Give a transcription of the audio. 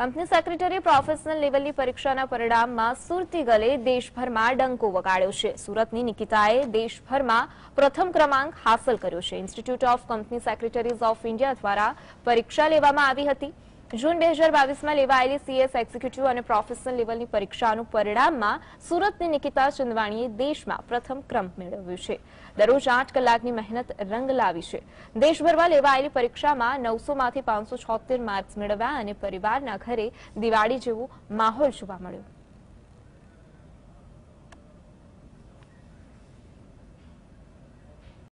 Company secretary professional લેવલની પરીક્ષાના પરિણામમાં સુરતી ગલે દેશભરમાં ડંકો વગાડ્યો છે. સુરતની નિકિતાએ દેશભરમાં પ્રથમ ક્રમાંક હાંસલ કર્યો છે. Institute of company secretaries of India દ્વારા પરીક્ષા લેવામાં આવી હતી. જૂન 2022માં લેવાયેલી CS એક્ઝિક્યુટિવ અને પ્રોફેશનલ લેવલની પરીક્ષાનું પરિણામમાં સુરતની નિકિતા ચંદવાણીએ દેશમાં પ્રથમ ક્રમ મેળવ્યો છે. દરરોજ 8 કલાકની મહેનત રંગ લાવી છે. દેશભરમાં લેવાયેલી પરીક્ષામાં 900 માંથી 576 માર્ક્સ મેળવ્યા અને પરિવારના ઘરે દિવાળી જેવો માહોલ જોવા મળ્યો.